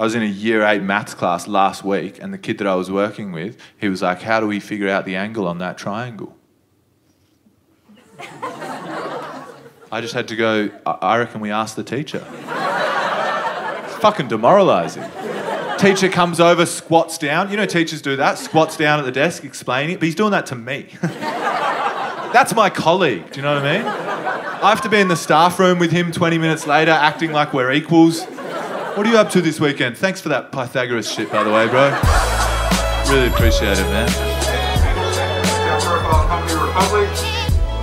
I was in a year 8 maths class last week, and the kid that I was working with, he was like, how do we figure out the angle on that triangle? I just had to go, I reckon we asked the teacher. It's fucking demoralising. Teacher comes over, squats down. You know teachers do that, squats down at the desk, explaining it, but he's doing that to me. That's my colleague, do you know what I mean? I have to be in the staff room with him 20 minutes later, acting like we're equals. What are you up to this weekend? Thanks for that Pythagoras shit, by the way, bro. Really appreciate it, man.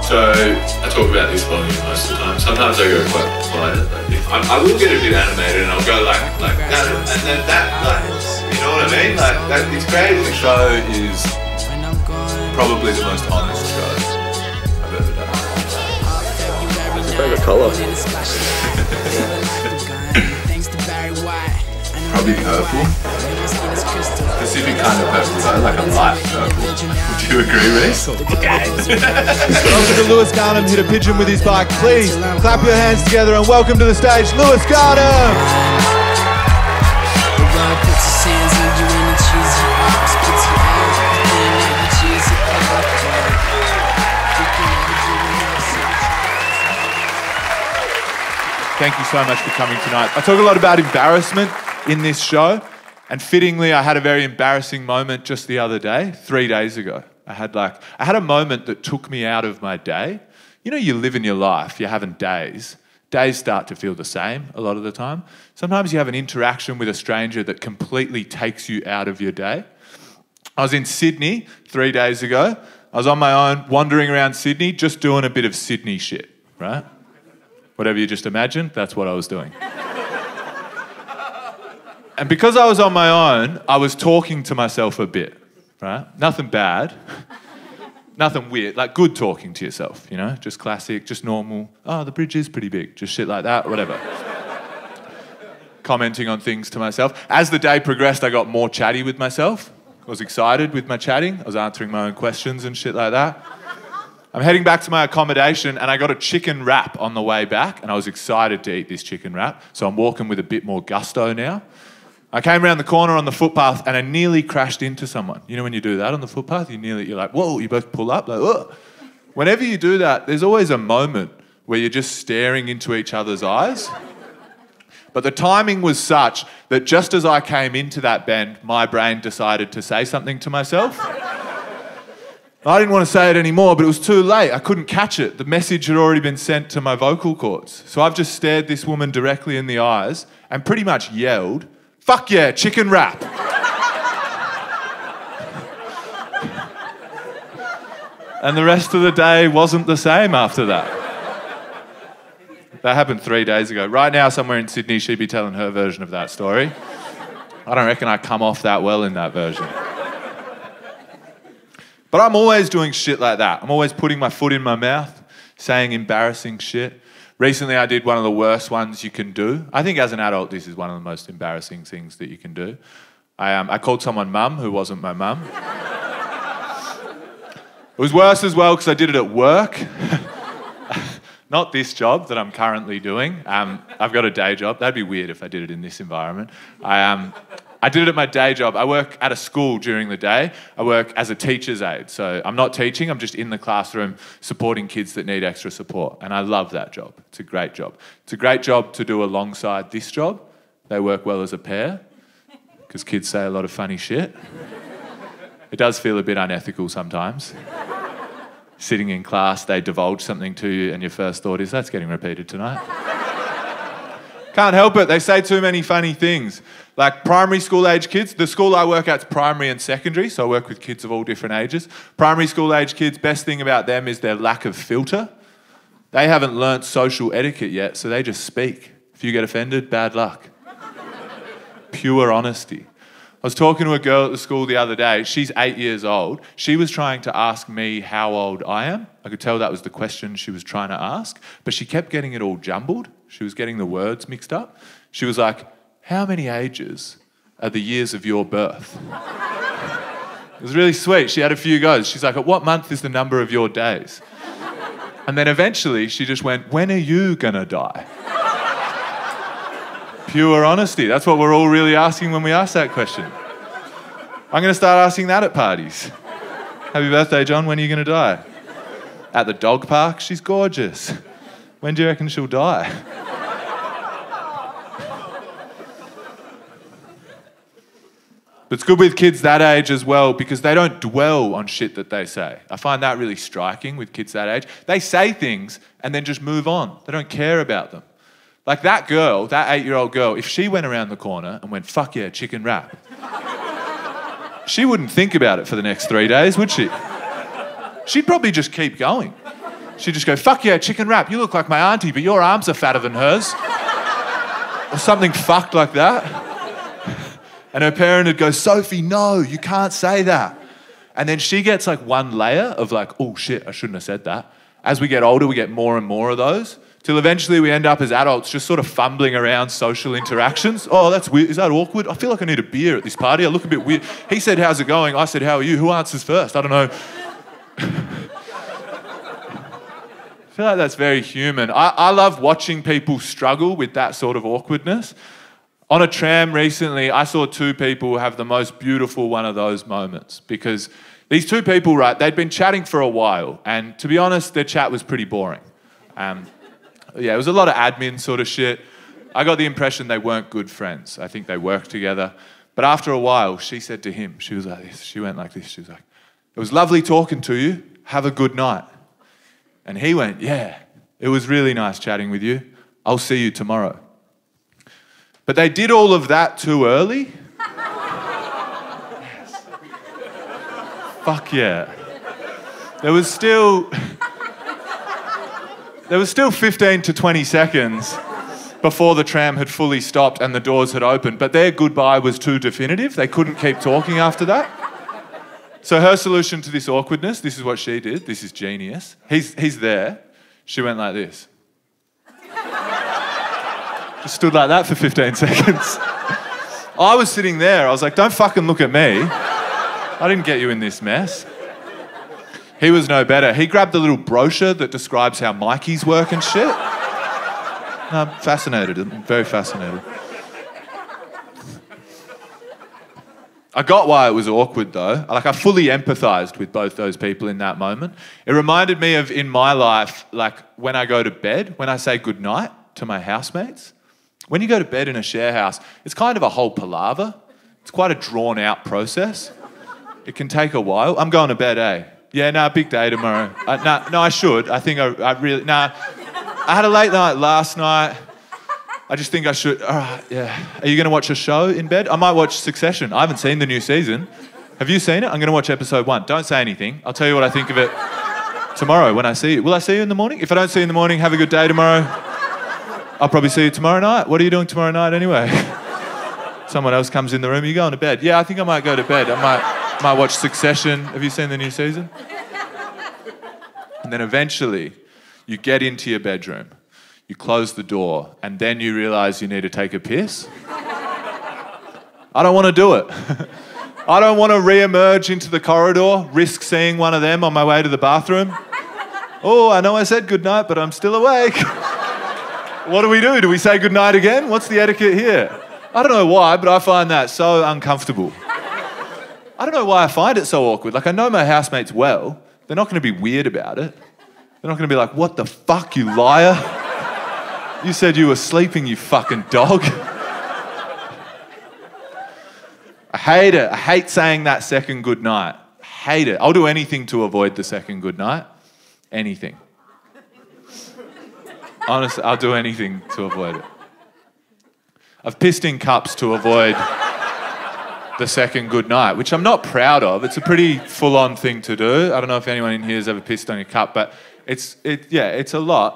So, I talk about this volume most of the time. Sometimes I go quite quiet. I will get a bit animated and I'll go like that, and then that, like, you know what I mean? Like, that, it's crazy. The show is probably the most honest show I've ever done. What's your favourite colour? Probably purple. Specific kind of purple though, like a light purple. Would you agree with this? Okay. Welcome to Lewis Garnham hit a pigeon with his bike. Please clap your hands together and welcome to the stage, Lewis Garnham! Thank you so much for coming tonight. I talk a lot about embarrassment in this show, and fittingly I had a very embarrassing moment just the other day, 3 days ago. I had a moment that took me out of my day. You know, you live in your life, you're having days. Days start to feel the same a lot of the time. Sometimes you have an interaction with a stranger that completely takes you out of your day. I was in Sydney 3 days ago. I was on my own, wandering around Sydney, just doing a bit of Sydney shit, right? Whatever you just imagined, that's what I was doing. And because I was on my own, I was talking to myself a bit, right? Nothing bad, nothing weird, like good talking to yourself, you know? Just classic, just normal. Oh, the bridge is pretty big, just shit like that, whatever. Commenting on things to myself. As the day progressed, I got more chatty with myself. I was excited with my chatting. I was answering my own questions and shit like that. I'm heading back to my accommodation and I got a chicken wrap on the way back, and I was excited to eat this chicken wrap, so I'm walking with a bit more gusto now. I came around the corner on the footpath and I nearly crashed into someone. You know when you do that on the footpath, you're like, whoa, you both pull up, like, ugh. Whenever you do that, there's always a moment where you're just staring into each other's eyes. But the timing was such that just as I came into that bend, my brain decided to say something to myself. I didn't want to say it anymore, but it was too late. I couldn't catch it. The message had already been sent to my vocal cords. So I've just stared this woman directly in the eyes and pretty much yelled, fuck yeah, chicken wrap. And the rest of the day wasn't the same after that. That happened 3 days ago. Right now, somewhere in Sydney, she'd be telling her version of that story. I don't reckon I come off that well in that version. But I'm always doing shit like that. I'm always putting my foot in my mouth, saying embarrassing shit. Recently, I did one of the worst ones you can do. I think as an adult, this is one of the most embarrassing things that you can do. I called someone mum who wasn't my mum. It was worse as well because I did it at work. Not this job that I'm currently doing. I've got a day job. That'd be weird if I did it in this environment. I did it at my day job. I work at a school during the day. I work as a teacher's aide. So I'm not teaching, I'm just in the classroom supporting kids that need extra support. And I love that job. It's a great job. It's a great job to do alongside this job. They work well as a pair because kids say a lot of funny shit. It does feel a bit unethical sometimes. Sitting in class, they divulge something to you and your first thought is, that's getting repeated tonight. Can't help it, they say too many funny things. Like primary school age kids, the school I work at is primary and secondary, so I work with kids of all different ages. Primary school age kids, best thing about them is their lack of filter. They haven't learnt social etiquette yet, so they just speak. If you get offended, bad luck. Pure honesty. I was talking to a girl at the school the other day, she's 8 years old. She was trying to ask me how old I am. I could tell that was the question she was trying to ask, but she kept getting it all jumbled. She was getting the words mixed up. She was like, how many ages are the years of your birth? It was really sweet. She had a few goes. She's like, at what month is the number of your days? And then eventually she just went, when are you gonna die? Pure honesty. That's what we're all really asking when we ask that question. I'm going to start asking that at parties. Happy birthday, John. When are you going to die? At the dog park? She's gorgeous. When do you reckon she'll die? But it's good with kids that age as well because they don't dwell on shit that they say. I find that really striking with kids that age. They say things and then just move on. They don't care about them. Like that girl, that 8-year-old girl, if she went around the corner and went, fuck yeah, chicken wrap, she wouldn't think about it for the next 3 days, would she? She'd probably just keep going. She'd just go, fuck yeah, chicken wrap. You look like my auntie, but your arms are fatter than hers. Or something fucked like that. And her parent would go, Sophie, no, you can't say that. And then she gets like one layer of like, oh shit, I shouldn't have said that. As we get older, we get more and more of those, till eventually we end up as adults just sort of fumbling around social interactions. Oh, that's weird. Is that awkward? I feel like I need a beer at this party. I look a bit weird. He said, how's it going? I said, how are you? Who answers first? I don't know. I feel like that's very human. I love watching people struggle with that sort of awkwardness. On a tram recently, I saw two people have the most beautiful one of those moments because these two people, right, they'd been chatting for a while and to be honest, their chat was pretty boring. Yeah, it was a lot of admin sort of shit. I got the impression they weren't good friends. I think they worked together. But after a while, she said to him, she was like this, she went like this, she was like, it was lovely talking to you, have a good night. And he went, yeah, it was really nice chatting with you. I'll see you tomorrow. But they did all of that too early. Yes. Fuck yeah. There was still 15 to 20 seconds before the tram had fully stopped and the doors had opened, but their goodbye was too definitive. They couldn't keep talking after that. So her solution to this awkwardness, this is what she did. This is genius. He's there. She went like this. Just stood like that for 15 seconds. I was sitting there. I was like, don't fucking look at me. I didn't get you in this mess. He was no better. He grabbed the little brochure that describes how Mikey's work and shit. I'm fascinated. I'm very fascinated. I got why it was awkward though. Like I fully empathised with both those people in that moment. It reminded me of in my life, like when I go to bed, when I say goodnight to my housemates. When you go to bed in a share house, it's kind of a whole palaver. It's quite a drawn out process. It can take a while. I'm going to bed, eh? Yeah, nah, big day tomorrow. No, I should. I think I really, nah. I had a late night last night. I just think I should, all right, yeah. Are you gonna watch a show in bed? I might watch Succession. I haven't seen the new season. Have you seen it? I'm gonna watch episode 1. Don't say anything. I'll tell you what I think of it tomorrow when I see you. Will I see you in the morning? If I don't see you in the morning, have a good day tomorrow. I'll probably see you tomorrow night. What are you doing tomorrow night anyway? Someone else comes in the room, are you going to bed? Yeah, I think I might go to bed. I might watch Succession. Have you seen the new season? And then eventually you get into your bedroom, you close the door, and then you realise you need to take a piss. I don't want to do it. I don't want to re-emerge into the corridor, risk seeing one of them on my way to the bathroom. Oh, I know I said goodnight, but I'm still awake. What do? Do we say goodnight again? What's the etiquette here? I don't know why, but I find that so uncomfortable. I don't know why I find it so awkward. Like, I know my housemates well. They're not going to be weird about it. They're not going to be like, what the fuck, you liar? You said you were sleeping, you fucking dog. I hate it. I hate saying that second goodnight. I hate it. I'll do anything to avoid the second goodnight. Anything. Honestly, I'll do anything to avoid it. I've pissed in cups to avoid the second good night, which I'm not proud of. It's a pretty full-on thing to do. I don't know if anyone in here has ever pissed on your cup, but it's a lot.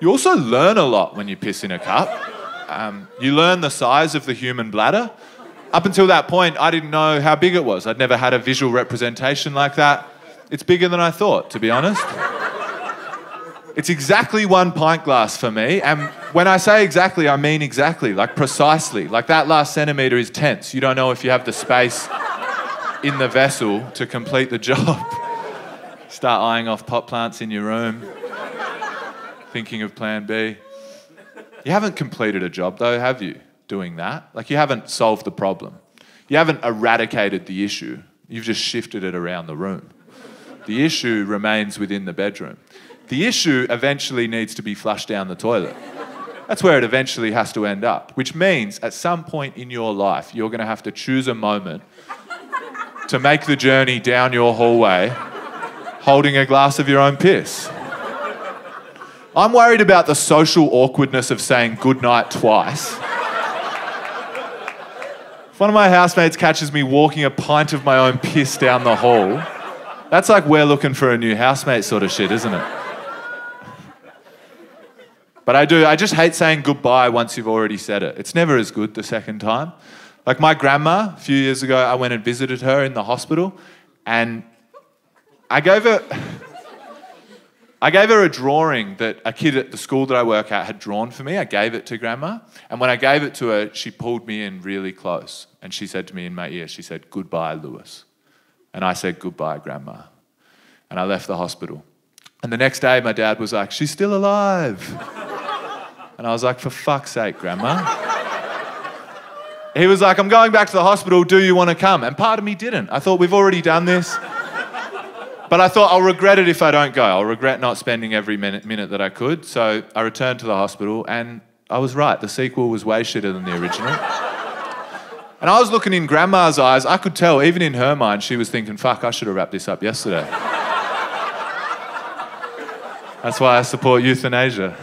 You also learn a lot when you piss in a cup. You learn the size of the human bladder. Up until that point, I didn't know how big it was. I'd never had a visual representation like that. It's bigger than I thought, to be honest. It's exactly one pint glass for me, and when I say exactly, I mean exactly, like precisely. Like that last centimetre is tense. You don't know if you have the space in the vessel to complete the job. Start eyeing off pot plants in your room, thinking of plan B. You haven't completed a job though, have you, doing that? Like, you haven't solved the problem. You haven't eradicated the issue. You've just shifted it around the room. The issue remains within the bedroom. The issue eventually needs to be flushed down the toilet. That's where it eventually has to end up, which means at some point in your life, you're going to have to choose a moment to make the journey down your hallway holding a glass of your own piss. I'm worried about the social awkwardness of saying goodnight twice. If one of my housemates catches me walking a pint of my own piss down the hall, that's like we're looking for a new housemate sort of shit, isn't it? But I just hate saying goodbye once you've already said it. It's never as good the second time. Like my grandma, a few years ago, I went and visited her in the hospital, and I gave her a drawing that a kid at the school that I work at had drawn for me. I gave it to grandma, and when I gave it to her, she pulled me in really close, and she said to me in my ear, she said, "Goodbye, Lewis." And I said, "Goodbye, Grandma." And I left the hospital. And the next day, my dad was like, "She's still alive." And I was like, "For fuck's sake, Grandma." He was like, "I'm going back to the hospital. Do you want to come?" And part of me didn't. I thought, we've already done this. But I thought, I'll regret it if I don't go. I'll regret not spending every minute that I could. So I returned to the hospital, and I was right. The sequel was way shitter than the original. And I was looking in Grandma's eyes. I could tell, even in her mind, she was thinking, fuck, I should have wrapped this up yesterday. That's why I support euthanasia.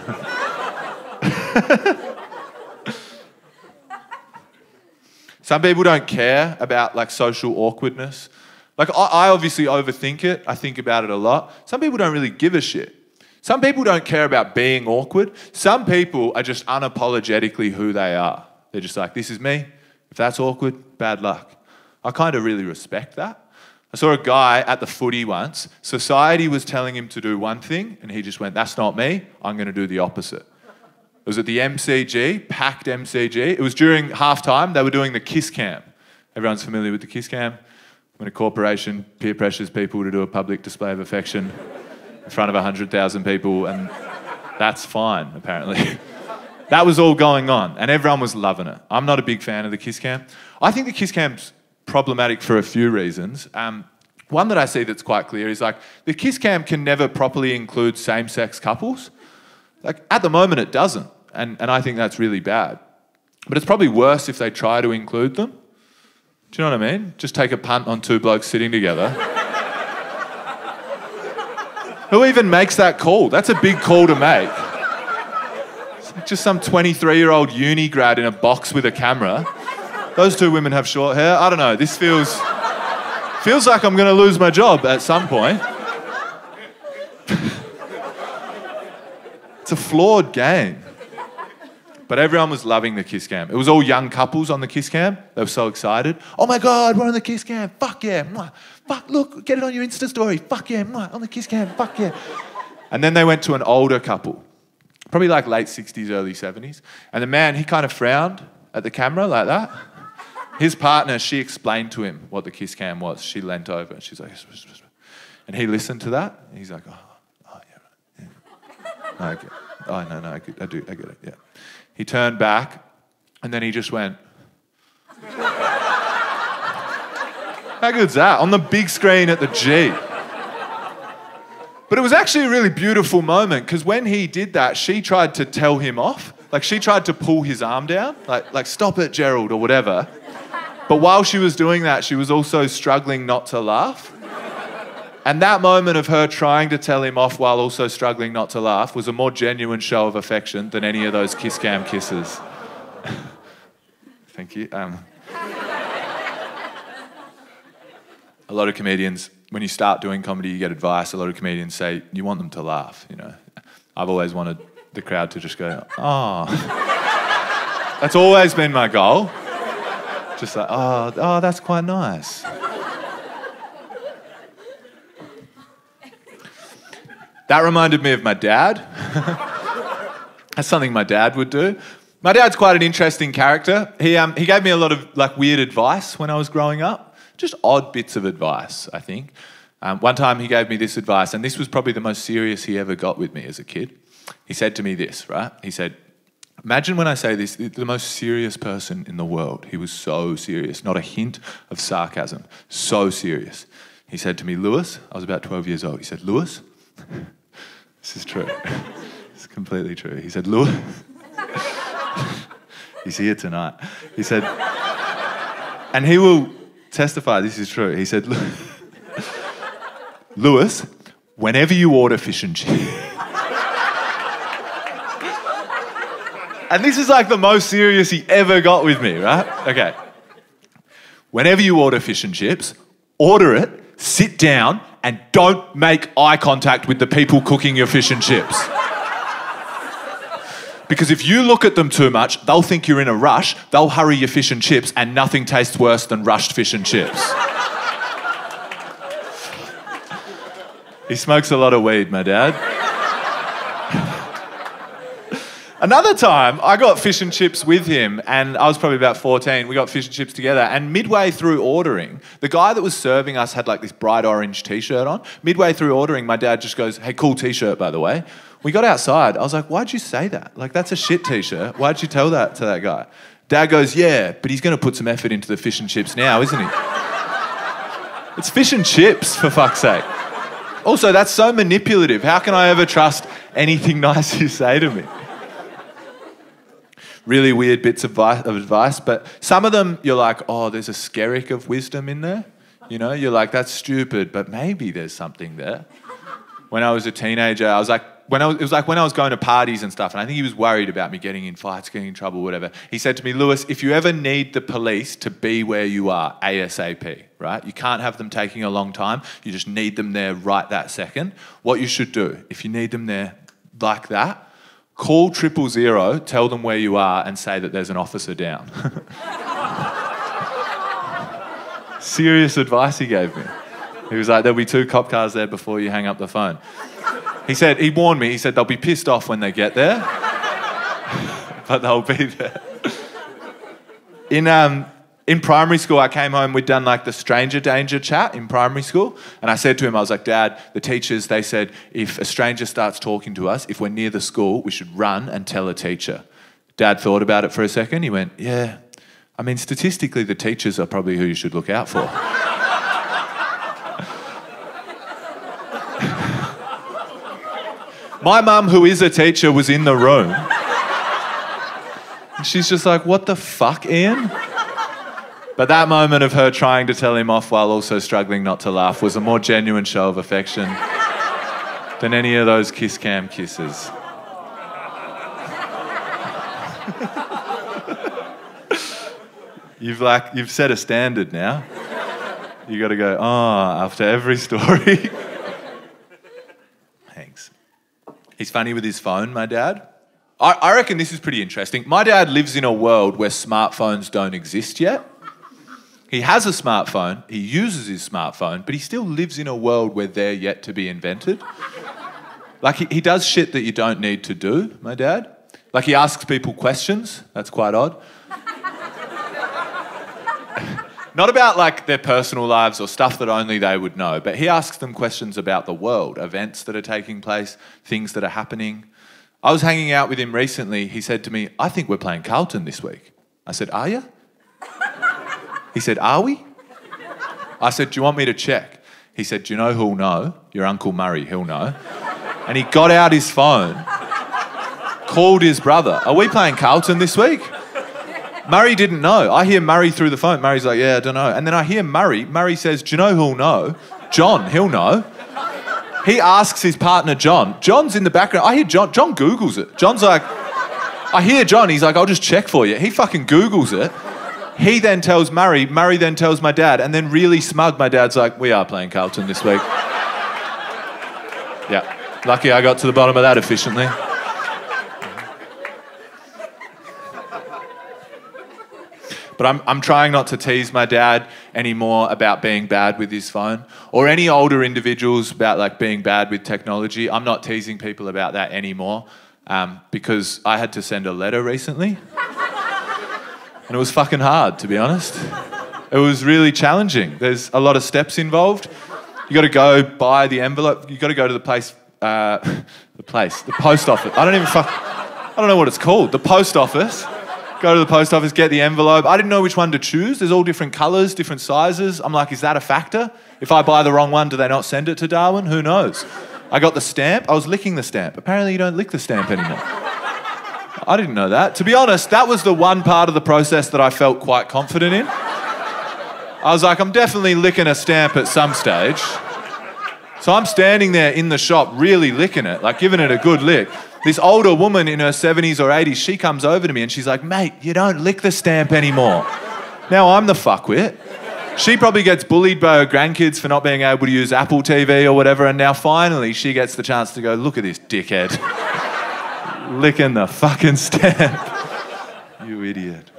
Some people don't care about, like, social awkwardness. Like, I obviously overthink it. I think about it a lot. Some people don't really give a shit. Some people don't care about being awkward. Some people are just unapologetically who they are. They're just like, this is me. If that's awkward, bad luck. I kind of really respect that. I saw a guy at the footy once. Society was telling him to do one thing, and he just went, that's not me. I'm going to do the opposite. It was at the MCG, packed MCG. It was during halftime. They were doing the kiss cam. Everyone's familiar with the kiss cam? When a corporation peer pressures people to do a public display of affection in front of 100,000 people, and that's fine, apparently. That was all going on, and everyone was loving it. I'm not a big fan of the kiss cam. I think the kiss cam's problematic for a few reasons. One that I see that's quite clear is, like, the kiss cam can never properly include same-sex couples. Like, at the moment, it doesn't, and I think that's really bad. But it's probably worse if they try to include them. Do you know what I mean? Just take a punt on two blokes sitting together. Who even makes that call? That's a big call to make. Just some 23-year-old uni grad in a box with a camera. Those two women have short hair. I don't know. This feels like I'm going to lose my job at some point. It's a flawed game. But everyone was loving the kiss cam. It was all young couples on the kiss cam. They were so excited. Oh my God, we're on the kiss cam. Fuck yeah. Mwah. Fuck, look, get it on your Insta story. Fuck yeah. Mwah. On the kiss cam. Fuck yeah. And then they went to an older couple. Probably like late 60s, early 70s. And the man, he kind of frowned at the camera like that. His partner, she explained to him what the kiss cam was. She leant over and she's like... And he listened to that. And he's like, oh yeah. No, I get it. Oh, no, I get it, yeah. He turned back and then he just went... How good's that? On the big screen at the G. But it was actually a really beautiful moment, because when he did that, she tried to tell him off. Like, she tried to pull his arm down, like stop it, Gerald, or whatever. But while she was doing that, she was also struggling not to laugh. And that moment of her trying to tell him off while also struggling not to laugh was a more genuine show of affection than any of those kiss cam kisses. Thank you. A lot of comedians... When you start doing comedy, you get advice. A lot of comedians say, you want them to laugh, you know. I've always wanted the crowd to just go, oh. That's always been my goal. Just like, oh, that's quite nice. That reminded me of my dad. That's something my dad would do. My dad's quite an interesting character. He gave me a lot of, like, weird advice when I was growing up. Just odd bits of advice, I think. One time he gave me this advice, and this was probably the most serious he ever got with me as a kid. He said to me this, right? He said, Imagine when I say this, the most serious person in the world. He was so serious, not a hint of sarcasm, so serious. He said to me, Lewis, I was about 12 years old. He said, Lewis, this is true. It's completely true. He said, Lewis, he's here tonight. He said, and he will testify this is true. He said, Lewis, whenever you order fish and chips, and this is like the most serious he ever got with me, right? Okay. Whenever you order fish and chips, order it, sit down, and don't make eye contact with the people cooking your fish and chips. Because if you look at them too much, they'll think you're in a rush, they'll hurry your fish and chips, and nothing tastes worse than rushed fish and chips. He smokes a lot of weed, my dad. Another time, I got fish and chips with him, and I was probably about 14. We got fish and chips together, and midway through ordering, the guy that was serving us had like this bright orange T-shirt on. Midway through ordering, my dad just goes, hey, cool T-shirt, by the way. We got outside. I was like, why'd you say that? Like, that's a shit T-shirt. Why'd you tell that to that guy? Dad goes, yeah, but he's going to put some effort into the fish and chips now, isn't he? It's fish and chips, for fuck's sake. Also, that's so manipulative. How can I ever trust anything nice you say to me? Really weird bits of advice, but some of them you're like, oh, there's a skerrick of wisdom in there. You know, you're like, that's stupid, but maybe there's something there. When I was a teenager, I was like, when I was going to parties and stuff, and I think he was worried about me getting in fights, getting in trouble, whatever. He said to me, Lewis, if you ever need the police to be where you are, ASAP, right? You can't have them taking a long time. You just need them there right that second. What you should do, if you need them there like that, call 000, tell them where you are, and say that there's an officer down. Serious advice he gave me. He was like, there'll be 2 cop cars there before you hang up the phone. He said, he warned me, he said, they'll be pissed off when they get there, but they'll be there. In primary school, I came home, we'd done like the stranger danger chat in primary school. And I said to him, I was like, Dad, the teachers, they said, if a stranger starts talking to us, if we're near the school, we should run and tell a teacher. Dad thought about it for a second. He went, yeah, I mean, statistically, the teachers are probably who you should look out for. My mum, who is a teacher, was in the room. And she's just like, what the fuck, Ian? But that moment of her trying to tell him off while also struggling not to laugh was a more genuine show of affection than any of those kiss cam kisses. You've set a standard now. You gotta go, oh, after every story. Thanks. He's funny with his phone, my dad. I reckon this is pretty interesting. My dad lives in a world where smartphones don't exist yet. He has a smartphone, he uses his smartphone, but he still lives in a world where they're yet to be invented. Like, he does shit that you don't need to do, my dad. Like, he asks people questions. That's quite odd. Not about, like, their personal lives or stuff that only they would know, but he asks them questions about the world, events that are taking place, things that are happening. I was hanging out with him recently. He said to me, I think we're playing Carlton this week. I said, are you? He said, are we? I said, do you want me to check? He said, do you know who'll know? Your Uncle Murray, he'll know. And he got out his phone, called his brother. Are we playing Carlton this week? Murray didn't know. I hear Murray through the phone. Murray's like, yeah, I don't know. And then I hear Murray. Murray says, do you know who'll know? John, he'll know. He asks his partner, John. John's in the background. I hear John. John Googles it. John's like, I hear John. He's like, I'll just check for you. He fucking Googles it. He then tells Murray, Murray then tells my dad, and then really smug, my dad's like, we are playing Carlton this week. Yeah, lucky I got to the bottom of that efficiently. But I'm trying not to tease my dad anymore about being bad with his phone, or any older individuals about like being bad with technology. I'm not teasing people about that anymore because I had to send a letter recently. And it was fucking hard, to be honest. It was really challenging. There's a lot of steps involved. You got to go buy the envelope. You got to go to the post office. I don't even fuck. I don't know what it's called, the post office. Go to the post office, get the envelope. I didn't know which one to choose. There's all different colours, different sizes. I'm like, is that a factor? If I buy the wrong one, do they not send it to Darwin? Who knows? I got the stamp. I was licking the stamp. Apparently you don't lick the stamp anymore. I didn't know that. To be honest, that was the one part of the process that I felt quite confident in. I was like, I'm definitely licking a stamp at some stage. So I'm standing there in the shop, really licking it, like giving it a good lick. This older woman in her 70s or 80s, she comes over to me and she's like, mate, you don't lick the stamp anymore. Now I'm the fuckwit. She probably gets bullied by her grandkids for not being able to use Apple TV or whatever, and now finally she gets the chance to go, look at this dickhead. Licking the fucking stamp. You idiot.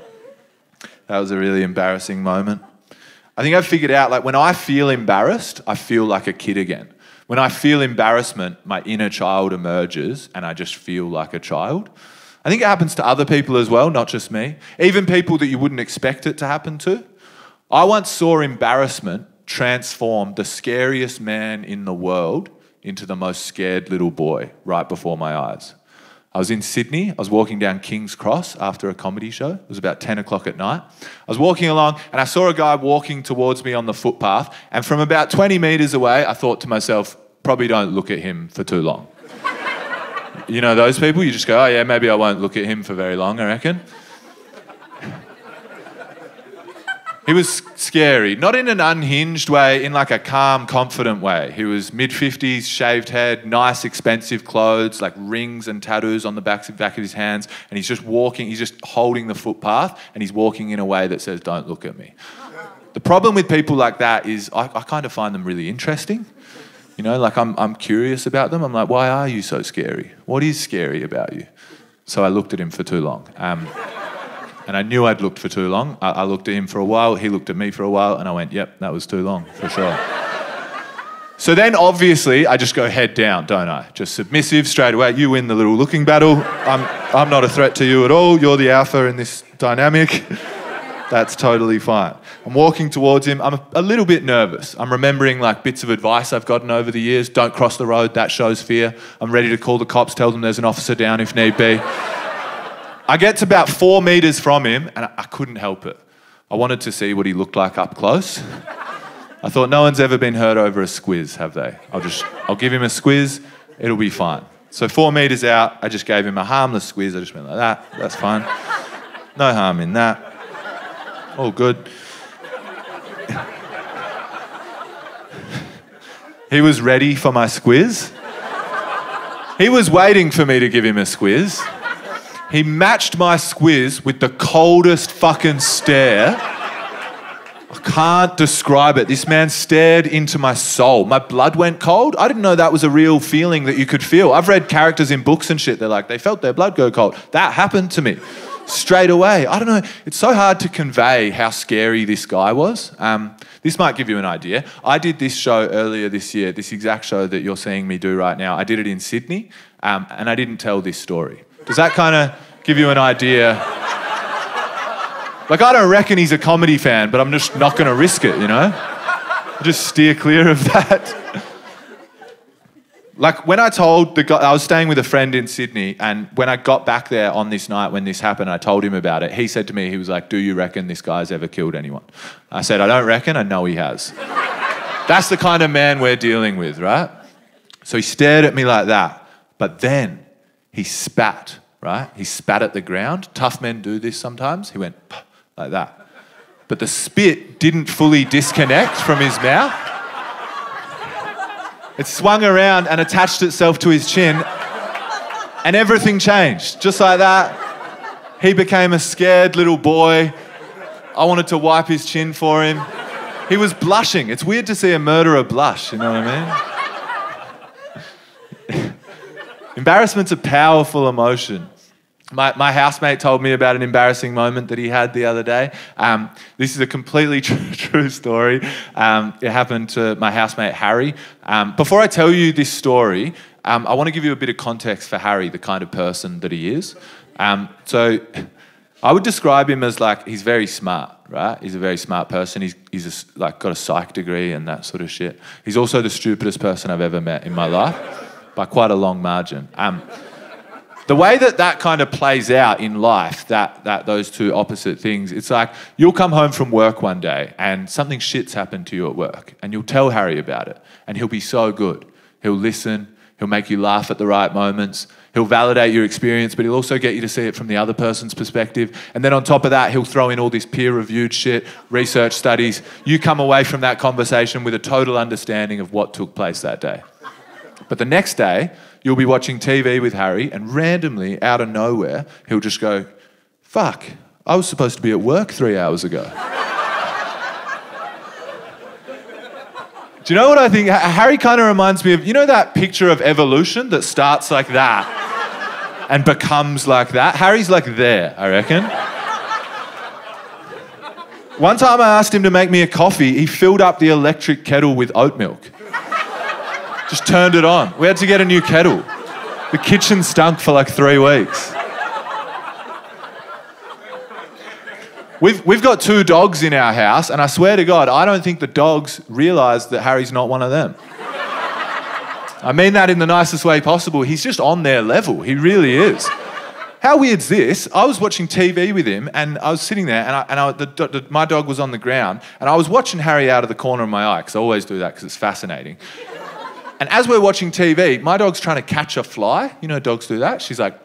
That was a really embarrassing moment. I think I figured out, like, when I feel embarrassed, I feel like a kid again. When I feel embarrassment, my inner child emerges and I just feel like a child. I think it happens to other people as well, not just me. Even people that you wouldn't expect it to happen to. I once saw embarrassment transform the scariest man in the world into the most scared little boy right before my eyes. I was in Sydney, I was walking down King's Cross after a comedy show. It was about 10 o'clock at night. I was walking along and I saw a guy walking towards me on the footpath, and from about 20 metres away, I thought to myself, probably don't look at him for too long. You know those people, you just go, oh yeah, maybe I won't look at him for very long, I reckon. He was scary, not in an unhinged way, in like a calm, confident way. He was mid-50s, shaved head, nice, expensive clothes, like rings and tattoos on the back of his hands, and he's just walking, he's just holding the footpath, and he's walking in a way that says, don't look at me. The problem with people like that is I kind of find them really interesting. You know, like I'm curious about them. I'm like, why are you so scary? What is scary about you? So I looked at him for too long. And I knew I'd looked for too long. I looked at him for a while, he looked at me for a while, and I went, yep, that was too long, for sure. So then, obviously, I just go head down, don't I? Just submissive, straight away, you win the little looking battle. I'm not a threat to you at all, you're the alpha in this dynamic. That's totally fine. I'm walking towards him, I'm a little bit nervous. I'm remembering like bits of advice I've gotten over the years, don't cross the road, that shows fear. I'm ready to call the cops, tell them there's an officer down if need be. I get to about 4 metres from him and I couldn't help it. I wanted to see what he looked like up close. I thought, no one's ever been hurt over a squiz, have they? I'll give him a squiz, it'll be fine. So 4 metres out, I just gave him a harmless squiz. I just went like that, that's fine. No harm in that. All good. He was ready for my squiz. He was waiting for me to give him a squiz. He matched my squiz with the coldest fucking stare. I can't describe it. This man stared into my soul. My blood went cold. I didn't know that was a real feeling that you could feel. I've read characters in books and shit. They're like, they felt their blood go cold. That happened to me straight away. I don't know. It's so hard to convey how scary this guy was. This might give you an idea. I did this show earlier this year, this exact show that you're seeing me do right now. I did it in Sydney, and I didn't tell this story. Does that kind of give you an idea? Like, I don't reckon he's a comedy fan, but I'm just not going to risk it, you know? Just steer clear of that. Like, when I told the guy, I was staying with a friend in Sydney, and when I got back there on this night when this happened, I told him about it. He said to me, he was like, do you reckon this guy's ever killed anyone? I said, I don't reckon, I know he has. That's the kind of man we're dealing with, right? So he stared at me like that, but then he spat, right? He spat at the ground. Tough men do this sometimes. He went like that. But the spit didn't fully disconnect from his mouth. It swung around and attached itself to his chin, and everything changed. Just like that, he became a scared little boy. I wanted to wipe his chin for him. He was blushing. It's weird to see a murderer blush, you know what I mean? Embarrassment's a powerful emotion. My housemate told me about an embarrassing moment that he had the other day. This is a completely true story. It happened to my housemate, Harry. Before I tell you this story, I want to give you a bit of context for Harry, the kind of person that he is. So I would describe him as like, he's very smart, right? He's a very smart person. He's got a psych degree and that sort of shit. He's also the stupidest person I've ever met in my life. By quite a long margin. The way that that kind of plays out in life, that those two opposite things, it's like you'll come home from work one day and something shit's happened to you at work and you'll tell Harry about it and he'll be so good. He'll listen, he'll make you laugh at the right moments, he'll validate your experience, but he'll also get you to see it from the other person's perspective. And then on top of that, he'll throw in all this peer-reviewed shit, research studies. You come away from that conversation with a total understanding of what took place that day. But the next day, you'll be watching TV with Harry and randomly, out of nowhere, he'll just go, fuck, I was supposed to be at work 3 hours ago. Do you know what I think? Harry kind of reminds me of, you know that picture of evolution that starts like that and becomes like that? Harry's like there, I reckon. One time I asked him to make me a coffee, he filled up the electric kettle with oat milk. Just turned it on. We had to get a new kettle. The kitchen stunk for like 3 weeks. We've got two dogs in our house, and I swear to God, I don't think the dogs realise that Harry's not one of them. I mean that in the nicest way possible. He's just on their level. He really is. How weird's this? I was watching TV with him, and I was sitting there, and, my dog was on the ground, and I was watching Harry out of the corner of my eye, because I always do that, because it's fascinating. And as we're watching TV, my dog's trying to catch a fly. You know dogs do that. She's like...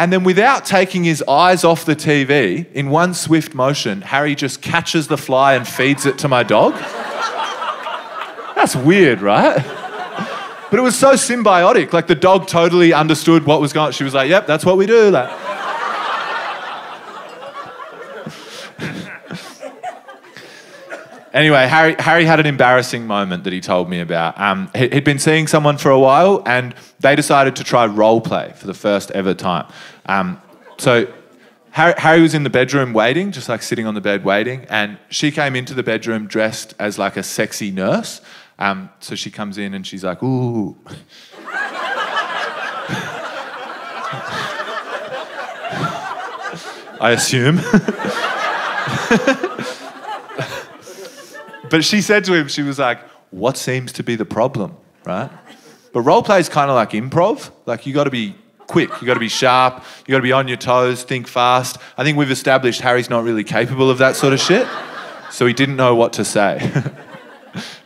And then without taking his eyes off the TV, in one swift motion, Harry just catches the fly and feeds it to my dog. That's weird, right? But it was so symbiotic. Like, the dog totally understood what was going on. She was like, yep, that's what we do. Like... Anyway, Harry had an embarrassing moment that he told me about. He'd been seeing someone for a while and they decided to try role play for the first ever time. So Harry was in the bedroom waiting, just like sitting on the bed waiting, and she came into the bedroom dressed as like a sexy nurse. So she comes in and she's like, ooh. I assume. But she said to him, she was like, what seems to be the problem, right? But role play is kind of like improv. Like, you got to be quick, you got to be sharp, you got to be on your toes, think fast. I think we've established Harry's not really capable of that sort of shit. So he didn't know what to say.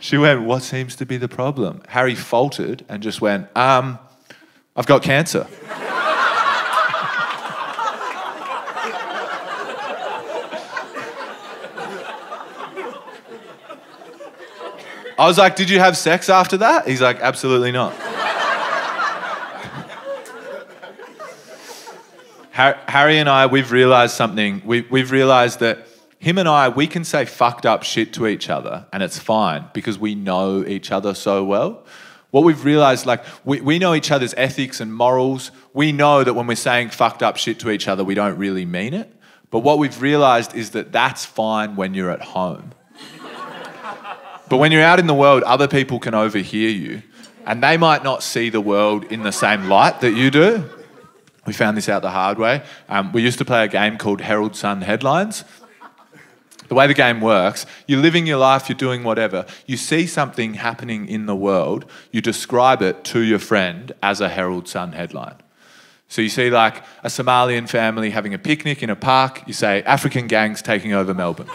She went, what seems to be the problem? Harry faltered and just went, I've got cancer. I was like, did you have sex after that? He's like, absolutely not. Harry and I, we've realised something. We've realised that him and I, we can say fucked up shit to each other and it's fine because we know each other so well. What we've realised, like, we know each other's ethics and morals. We know that when we're saying fucked up shit to each other, we don't really mean it. But what we've realised is that that's fine when you're at home. But when you're out in the world, other people can overhear you and they might not see the world in the same light that you do. We found this out the hard way. We used to play a game called Herald Sun Headlines. The way the game works, you're living your life, you're doing whatever. You see something happening in the world, you describe it to your friend as a Herald Sun headline. So you see like a Somalian family having a picnic in a park, you say, African gangs taking over Melbourne.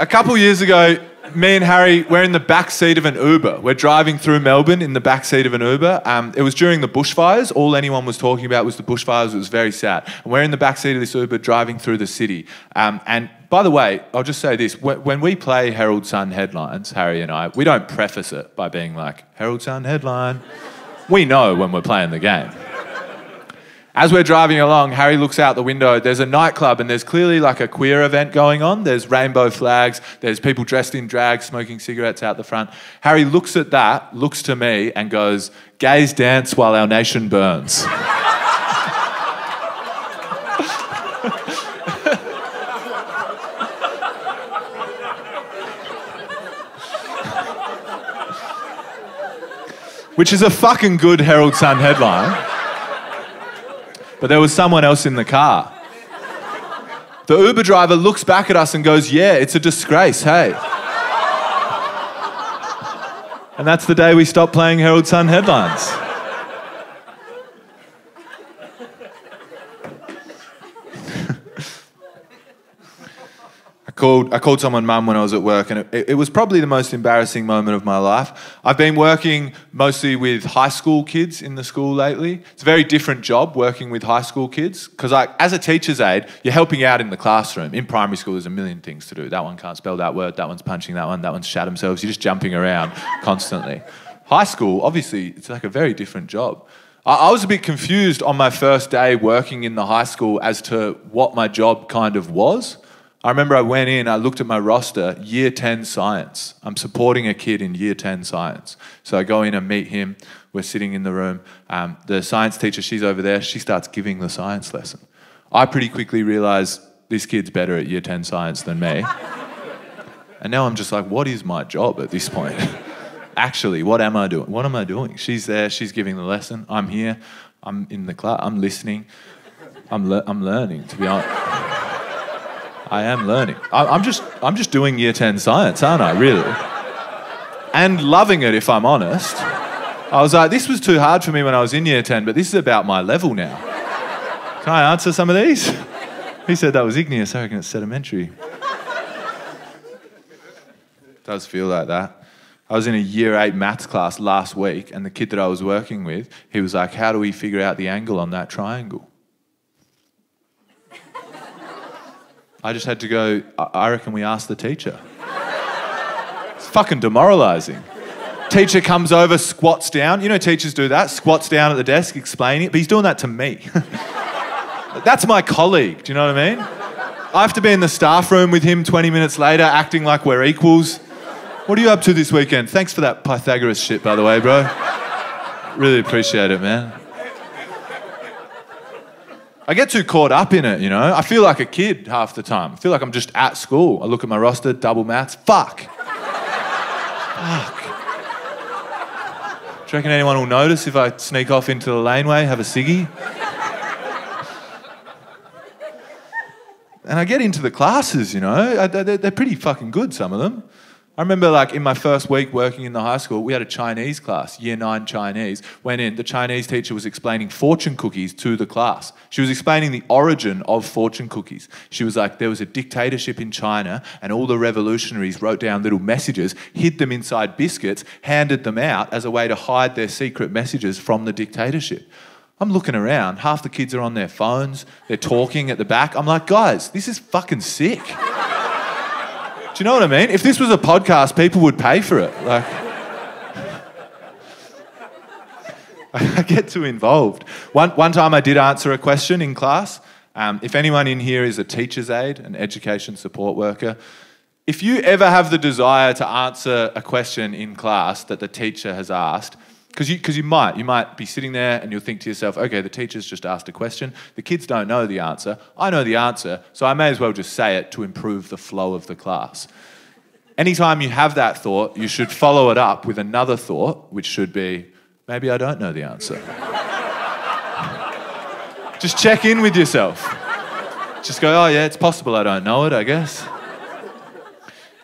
A couple years ago, me and Harry, we're in the back seat of an Uber. We're driving through Melbourne in the back seat of an Uber. It was during the bushfires. All anyone was talking about was the bushfires. It was very sad. And we're in the back seat of this Uber driving through the city. And by the way, I'll just say this. When we play Herald Sun headlines, Harry and I, we don't preface it by being like, Herald Sun headline. We know when we're playing the game. As we're driving along, Harry looks out the window. There's a nightclub and there's clearly like a queer event going on. There's rainbow flags. There's people dressed in drag smoking cigarettes out the front. Harry looks at that, looks to me and goes, gays dance while our nation burns. Which is a fucking good Herald Sun headline. But there was someone else in the car. The Uber driver looks back at us and goes, yeah, it's a disgrace, hey. And that's the day we stopped playing Herald Sun headlines. I called someone mum when I was at work, and it was probably the most embarrassing moment of my life. I've been working mostly with high school kids in the school lately. It's a very different job working with high school kids because as a teacher's aide, you're helping out in the classroom. In primary school, there's a million things to do. That one can't spell that word, that one's punching that one's shat themselves. You're just jumping around constantly. High school, obviously, it's like a very different job. I was a bit confused on my first day working in the high school as to what my job kind of was. I remember I went in, I looked at my roster, year 10 science. I'm supporting a kid in year 10 science. So I go in and meet him. We're sitting in the room. The science teacher, she's over there. She starts giving the science lesson. I pretty quickly realised this kid's better at year 10 science than me. And now I'm just like, what is my job at this point? Actually, what am I doing? What am I doing? She's there, she's giving the lesson. I'm here, I'm in the class, I'm listening. I'm learning, to be honest. I am learning. I'm just doing year 10 science, aren't I, really? And loving it, if I'm honest. I was like, this was too hard for me when I was in year 10, but this is about my level now. Can I answer some of these? He said that was igneous, I reckon it's sedimentary. It does feel like that. I was in a year 8 maths class last week, and the kid that I was working with, he was like, how do we figure out the angle on that triangle? I just had to go, I reckon we asked the teacher. It's fucking demoralising. Teacher comes over, squats down. You know teachers do that, squats down at the desk, explaining it, but he's doing that to me. That's my colleague, do you know what I mean? I have to be in the staff room with him 20 minutes later, acting like we're equals. What are you up to this weekend? Thanks for that Pythagoras shit, by the way, bro. Really appreciate it, man. I get too caught up in it, you know? I feel like a kid half the time. I feel like I'm just at school. I look at my roster, double maths, fuck. Fuck. Do you reckon anyone will notice if I sneak off into the laneway, have a ciggy? And I get into the classes, you know? They're pretty fucking good, some of them. I remember like in my first week working in the high school, we had a Chinese class, year 9 Chinese. Went in, the Chinese teacher was explaining fortune cookies to the class. She was explaining the origin of fortune cookies. She was like, there was a dictatorship in China and all the revolutionaries wrote down little messages, hid them inside biscuits, handed them out as a way to hide their secret messages from the dictatorship. I'm looking around, half the kids are on their phones, they're talking at the back. I'm like, guys, this is fucking sick. Do you know what I mean? If this was a podcast, people would pay for it. Like, I get too involved. One time I did answer a question in class. If anyone in here is a teacher's aide, an education support worker, if you ever have the desire to answer a question in class that the teacher has asked, because you might be sitting there and you'll think to yourself, okay, the teacher's just asked a question. The kids don't know the answer. I know the answer, so I may as well just say it to improve the flow of the class. Anytime you have that thought, you should follow it up with another thought, which should be, maybe I don't know the answer. Just check in with yourself. Just go, oh yeah, it's possible I don't know it, I guess.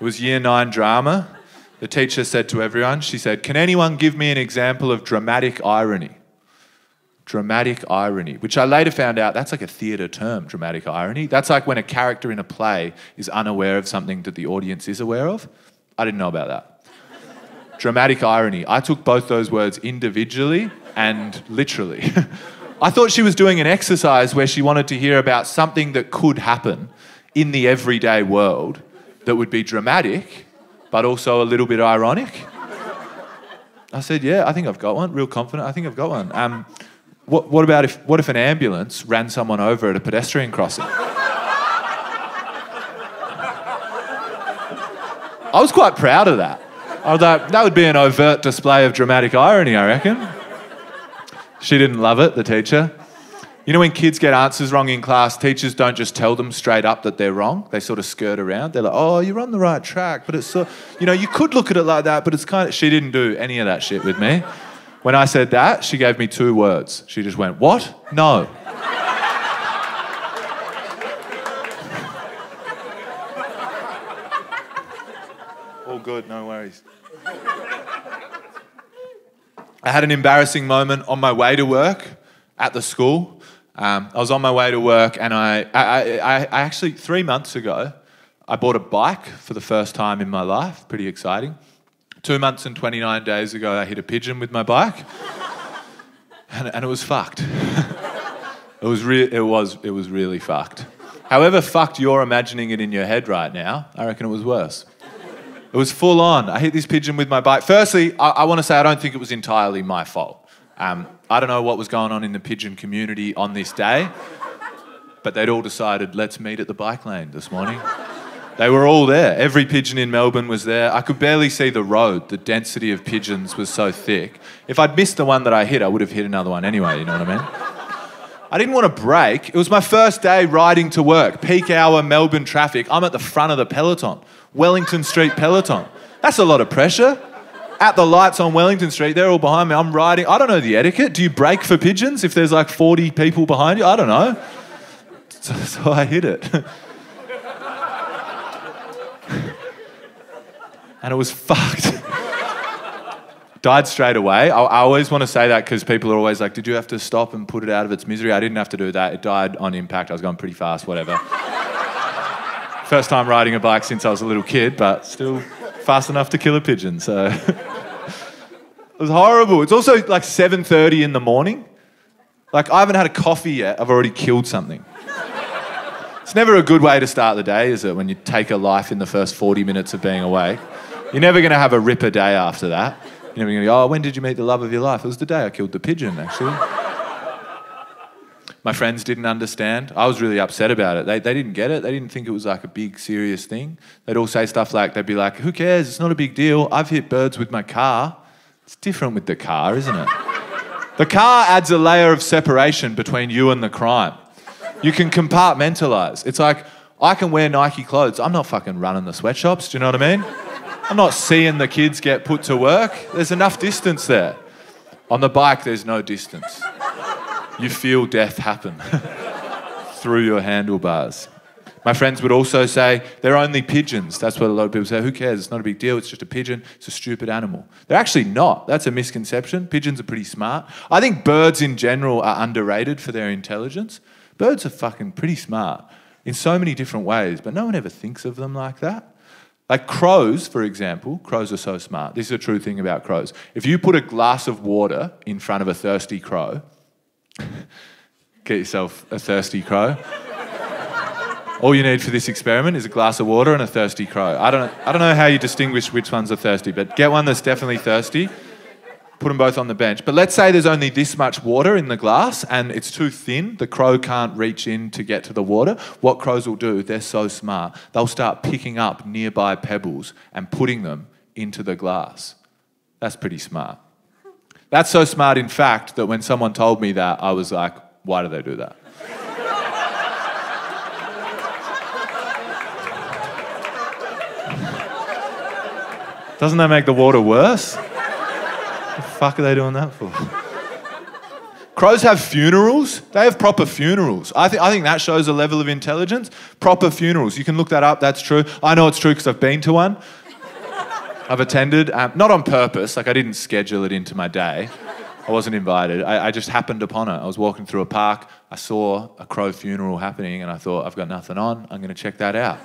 It was year 9 drama. The teacher said to everyone, she said, can anyone give me an example of dramatic irony? Dramatic irony, which I later found out that's like a theatre term, dramatic irony. That's like when a character in a play is unaware of something that the audience is aware of. I didn't know about that. Dramatic irony. I took both those words individually and literally. I thought she was doing an exercise where she wanted to hear about something that could happen in the everyday world that would be dramatic, but also a little bit ironic. I said, yeah, I think I've got one. Real confident, I think I've got one. What if an ambulance ran someone over at a pedestrian crossing? I was quite proud of that. I was like, that would be an overt display of dramatic irony, I reckon. She didn't love it, the teacher. You know when kids get answers wrong in class, teachers don't just tell them straight up that they're wrong. They sort of skirt around. They're like, oh, you're on the right track, but it's so... You know, you could look at it like that, but it's kind of... She didn't do any of that shit with me. When I said that, she gave me 2 words. She just went, what? No. All good, no worries. I had an embarrassing moment on my way to work at the school. I was on my way to work and I actually, 3 months ago, I bought a bike for the first time in my life. Pretty exciting. 2 months and 29 days ago, I hit a pigeon with my bike. And it was fucked. It was really fucked. However fucked you're imagining it in your head right now, I reckon it was worse. It was full on. I hit this pigeon with my bike. Firstly, I want to say I don't think it was entirely my fault. I don't know what was going on in the pigeon community on this day, but they'd all decided, let's meet at the bike lane this morning. They were all there. Every pigeon in Melbourne was there. I could barely see the road. The density of pigeons was so thick. If I'd missed the one that I hit, I would have hit another one anyway, you know what I mean? I didn't want to break. It was my first day riding to work. Peak hour Melbourne traffic. I'm at the front of the peloton. Wellington Street peloton. That's a lot of pressure. At the lights on Wellington Street, they're all behind me. I'm riding. I don't know the etiquette. Do you brake for pigeons if there's like 40 people behind you? I don't know. So I hit it. And it was fucked. Died straight away. I always want to say that because people are always like, did you have to stop and put it out of its misery? I didn't have to do that. It died on impact. I was going pretty fast, whatever. First time riding a bike since I was a little kid, but still fast enough to kill a pigeon, so. It was horrible. It's also like 7:30 in the morning. Like, I haven't had a coffee yet. I've already killed something. It's never a good way to start the day, is it, when you take a life in the first 40 minutes of being awake? You're never going to have a ripper day after that. You're never going to go, oh, when did you meet the love of your life? It was the day I killed the pigeon, actually. My friends didn't understand. I was really upset about it. They didn't get it. They didn't think it was like a big, serious thing. They'd all say stuff like, they'd be like, who cares? It's not a big deal. I've hit birds with my car. It's different with the car, isn't it? The car adds a layer of separation between you and the crime. You can compartmentalise. It's like, I can wear Nike clothes. I'm not fucking running the sweatshops, do you know what I mean? I'm not seeing the kids get put to work. There's enough distance there. On the bike, there's no distance. You feel death happen through your handlebars. My friends would also say, they're only pigeons. That's what a lot of people say. Who cares? It's not a big deal. It's just a pigeon. It's a stupid animal. They're actually not. That's a misconception. Pigeons are pretty smart. I think birds in general are underrated for their intelligence. Birds are fucking pretty smart in so many different ways, but no one ever thinks of them like that. Like crows, for example, crows are so smart. This is a true thing about crows. If you put a glass of water in front of a thirsty crow, get yourself a thirsty crow. All you need for this experiment is a glass of water and a thirsty crow. I don't know how you distinguish which ones are thirsty, but get one that's definitely thirsty. Put them both on the bench. But let's say there's only this much water in the glass and it's too thin. The crow can't reach in to get to the water. What crows will do, they're so smart, they'll start picking up nearby pebbles and putting them into the glass. That's pretty smart. That's so smart, in fact, that when someone told me that, I was like, why do they do that? Doesn't that make the water worse? What the fuck are they doing that for? Crows have funerals. They have proper funerals. I think that shows a level of intelligence. Proper funerals. You can look that up. That's true. I know it's true because I've been to one. I've attended, not on purpose. Like, I didn't schedule it into my day. I wasn't invited. I just happened upon it. I was walking through a park. I saw a crow funeral happening and I thought, I've got nothing on. I'm going to check that out.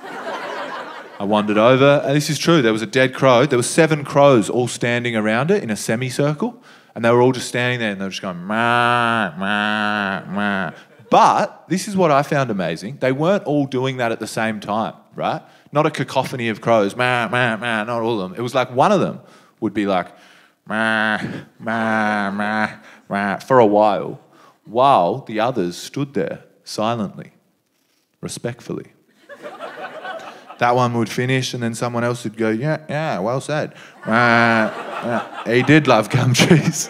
I wandered over, and this is true, there was a dead crow. There were 7 crows all standing around it in a semicircle, and they were all just standing there and they were just going, mah, mah, mah. But this is what I found amazing. They weren't all doing that at the same time, right? Not a cacophony of crows, mah, mah, mah, not all of them. It was like one of them would be like, mah, mah, mah, mah, for a while the others stood there silently, respectfully. That one would finish and then someone else would go, yeah, yeah, well said. He did love gum trees.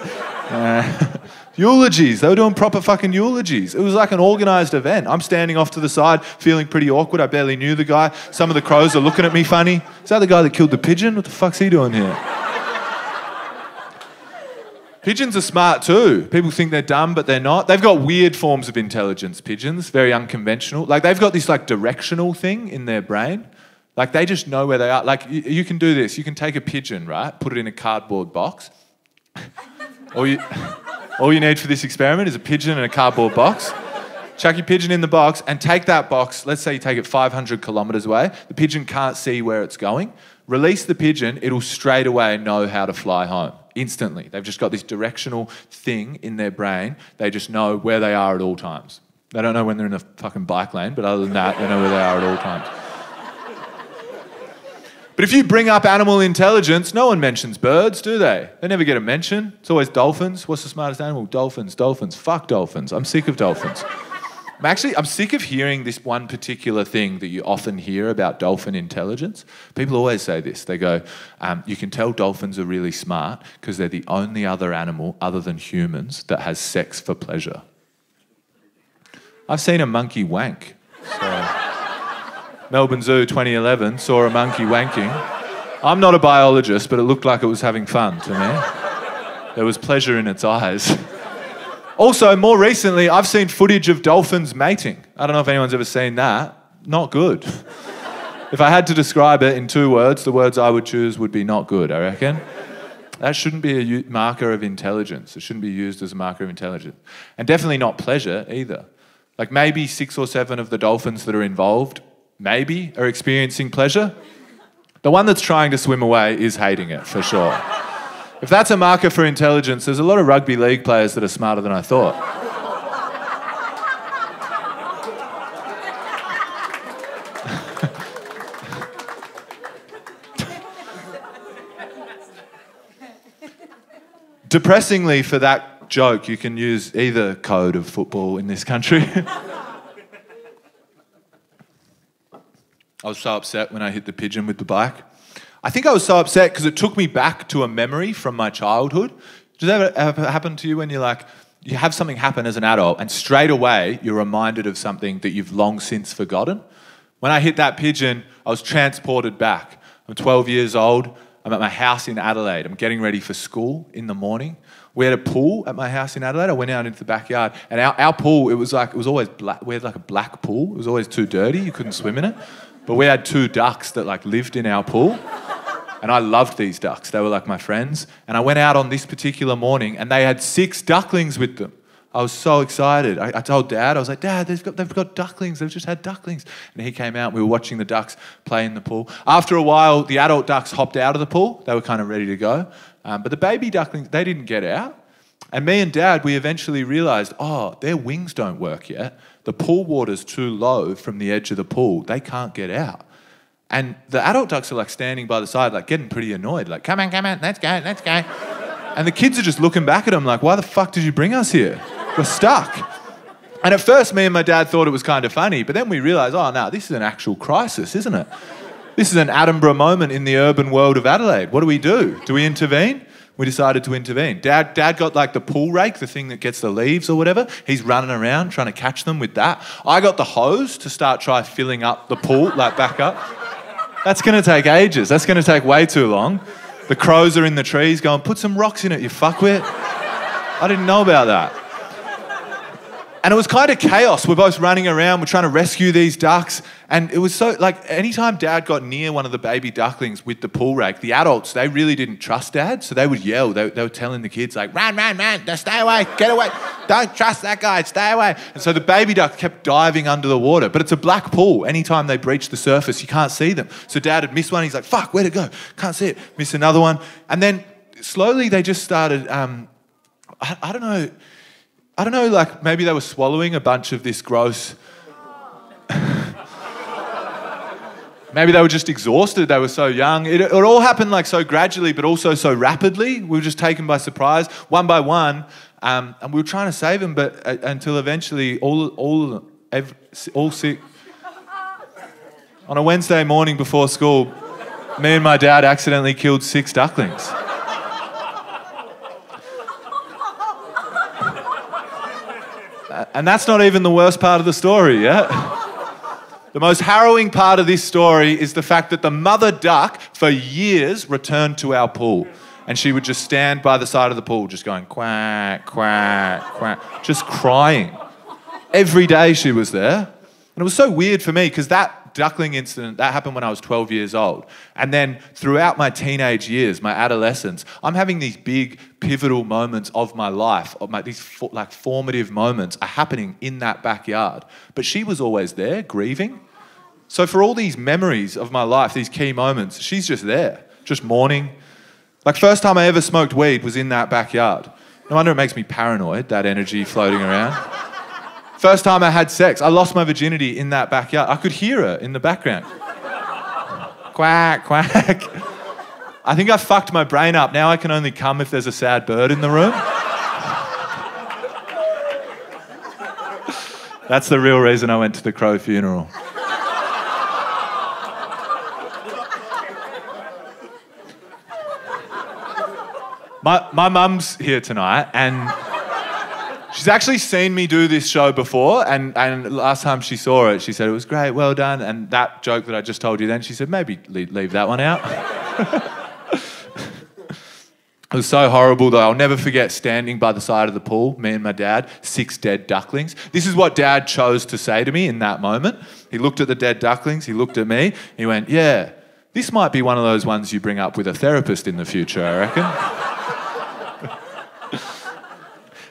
Eulogies, they were doing proper fucking eulogies. It was like an organised event. I'm standing off to the side, feeling pretty awkward. I barely knew the guy. Some of the crows are looking at me funny. Is that the guy that killed the pigeon? What the fuck's he doing here? Pigeons are smart too. People think they're dumb, but they're not. They've got weird forms of intelligence, pigeons, very unconventional. Like, they've got this like directional thing in their brain. Like, they just know where they are. Like, you can do this. You can take a pigeon, right? Put it in a cardboard box. All you need for this experiment is a pigeon and a cardboard box. Chuck your pigeon in the box and take that box, let's say you take it 500 kilometres away, the pigeon can't see where it's going. Release the pigeon, it'll straight away know how to fly home, instantly. They've just got this directional thing in their brain, they just know where they are at all times. They don't know when they're in a fucking bike lane, but other than that, they know where they are at all times. But if you bring up animal intelligence, no one mentions birds, do they? They never get a mention. It's always dolphins. What's the smartest animal? Dolphins, dolphins. Fuck dolphins. I'm sick of dolphins. Actually, I'm sick of hearing this one particular thing that you often hear about dolphin intelligence. People always say this. They go, you can tell dolphins are really smart because they're the only other animal other than humans that has sex for pleasure. I've seen a monkey wank. So. Melbourne Zoo 2011 saw a monkey wanking. I'm not a biologist, but it looked like it was having fun to me. There was pleasure in its eyes. Also, more recently, I've seen footage of dolphins mating. I don't know if anyone's ever seen that. Not good. If I had to describe it in two words, the words I would choose would be not good, I reckon. That shouldn't be a marker of intelligence. It shouldn't be used as a marker of intelligence. And definitely not pleasure either. Like maybe 6 or 7 of the dolphins that are involved maybe are experiencing pleasure. The one that's trying to swim away is hating it, for sure. If that's a marker for intelligence, there's a lot of rugby league players that are smarter than I thought. Depressingly, for that joke, you can use either code of football in this country. I was so upset when I hit the pigeon with the bike. I think I was so upset because it took me back to a memory from my childhood. Does that ever happen to you when you're like, you have something happen as an adult and straight away you're reminded of something that you've long since forgotten? When I hit that pigeon, I was transported back. I'm 12 years old. I'm at my house in Adelaide. I'm getting ready for school in the morning. We had a pool at my house in Adelaide. I went out into the backyard and our pool, it was always black. We had like a black pool. It was always too dirty. You couldn't swim in it. But we had 2 ducks that like lived in our pool. And I loved these ducks. They were like my friends. And I went out on this particular morning and they had 6 ducklings with them. I was so excited. I told Dad, I was like, Dad, they've got ducklings. They've just had ducklings. And he came out and we were watching the ducks play in the pool. After a while, the adult ducks hopped out of the pool. They were kind of ready to go. But the baby ducklings, they didn't get out. And me and Dad, we eventually realised, oh, their wings don't work yet. The pool water's too low from the edge of the pool. They can't get out. And the adult ducks are like standing by the side, like getting pretty annoyed, like, come on, let's go, let's go. And the kids are just looking back at them like, why the fuck did you bring us here? We're stuck. And at first me and my dad thought it was kind of funny, but then we realised, oh no, this is an actual crisis, isn't it? This is an Attenborough moment in the urban world of Adelaide. What do we do? Do we intervene? We decided to intervene. Dad got like the pool rake, the thing that gets the leaves or whatever. He's running around trying to catch them with that. I got the hose to try filling up the pool, like back up. That's going to take ages. That's going to take way too long. The crows are in the trees going, put some rocks in it, you fuckwit. I didn't know about that. And it was kind of chaos. We're both running around. We're trying to rescue these ducks. And it was so, like, anytime Dad got near one of the baby ducklings with the pool rake, the adults, they really didn't trust Dad. So they would yell. They were telling the kids, like, run, run, run. Stay away. Get away. Don't trust that guy. Stay away. And so the baby duck kept diving under the water. But it's a black pool. Anytime they breach the surface, you can't see them. So Dad would miss one. He's like, fuck, where'd it go? Can't see it. Miss another one. And then slowly they just started, I don't know, like maybe they were swallowing a bunch of this gross... Maybe they were just exhausted, they were so young. It all happened like so gradually but also so rapidly. We were just taken by surprise, one by one, and we were trying to save them, but until eventually all 6... On a Wednesday morning before school, me and my dad accidentally killed 6 ducklings. And that's not even the worst part of the story, yeah? The most harrowing part of this story is the fact that the mother duck, for years, returned to our pool. And she would just stand by the side of the pool, just going, quack, quack, quack, just crying. Every day she was there. And it was so weird for me, because that duckling incident, that happened when I was 12 years old. And then throughout my teenage years, my adolescence, I'm having these big pivotal moments of my life, of these formative moments are happening in that backyard. But she was always there, grieving. So for all these memories of my life, these key moments, she's just there, just mourning. Like, first time I ever smoked weed was in that backyard. No wonder it makes me paranoid, that energy floating around. First time I had sex, I lost my virginity in that backyard. I could hear her in the background. Quack, quack. I think I fucked my brain up. Now I can only come if there's a sad bird in the room. That's the real reason I went to the Crow funeral. My mum's here tonight, and she's actually seen me do this show before, and last time she saw it, she said, it was great, well done, and that joke that I just told you then, she said, maybe leave that one out. It was so horrible, though. I'll never forget standing by the side of the pool, me and my dad, 6 dead ducklings. This is what Dad chose to say to me in that moment. He looked at the dead ducklings, he looked at me, he went, yeah, this might be one of those ones you bring up with a therapist in the future, I reckon.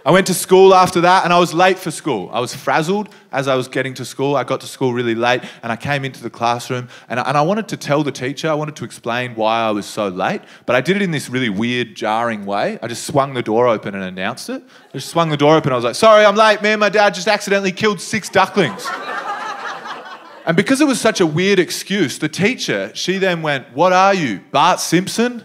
I went to school after that, and I was late for school. I was frazzled as I was getting to school. I got to school really late, and I came into the classroom, and I wanted to tell the teacher, I wanted to explain why I was so late, but I did it in this really weird, jarring way. I just swung the door open and announced it. I just swung the door open, I was like, sorry, I'm late. Me and my dad just accidentally killed 6 ducklings. And because it was such a weird excuse, the teacher, she then went, what are you, Bart Simpson?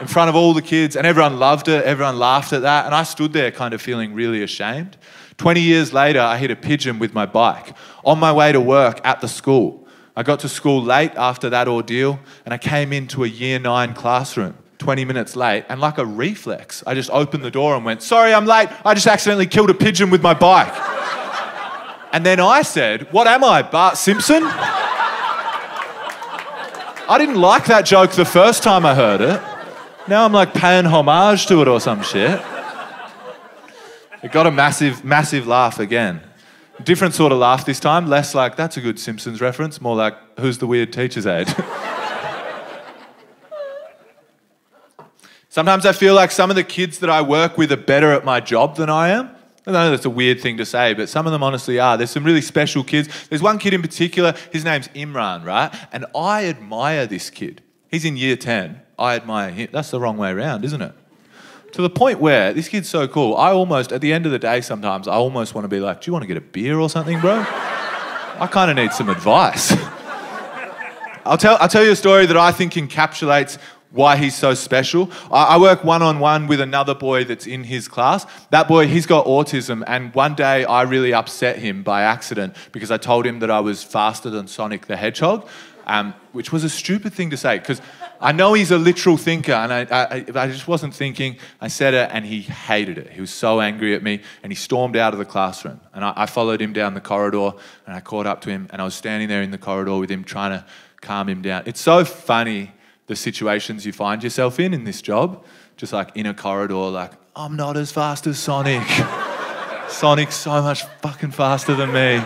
In front of all the kids, and everyone loved it, everyone laughed at that, and I stood there kind of feeling really ashamed. 20 years later, I hit a pigeon with my bike on my way to work at the school. I got to school late after that ordeal, and I came into a year 9 classroom, 20 minutes late, and like a reflex, I just opened the door and went, sorry, I'm late, I just accidentally killed a pigeon with my bike. And then I said, what am I, Bart Simpson? I didn't like that joke the first time I heard it. Now I'm like paying homage to it or some shit. It got a massive, massive laugh again. Different sort of laugh this time, less like, that's a good Simpsons reference, more like, who's the weird teacher's aide? Sometimes I feel like some of the kids that I work with are better at my job than I am. I know that's a weird thing to say, but some of them honestly are. There's some really special kids. There's one kid in particular, his name's Imran, right? And I admire this kid. He's in year 10. I admire him. That's the wrong way around, isn't it? To the point where this kid's so cool, I almost, at the end of the day sometimes, I almost want to be like, do you want to get a beer or something, bro? I kind of need some advice. I'll tell you a story that I think encapsulates why he's so special. I work one-on-one with another boy that's in his class. That boy, he's got autism, and one day I really upset him by accident because I told him that I was faster than Sonic the Hedgehog, which was a stupid thing to say because I know he's a literal thinker, and I just wasn't thinking. I said it, and he hated it. He was so angry at me, and he stormed out of the classroom. And I followed him down the corridor, and I caught up to him, and I was standing there in the corridor with him trying to calm him down. It's so funny, the situations you find yourself in this job, just like in a corridor, like, I'm not as fast as Sonic. Sonic's so much fucking faster than me.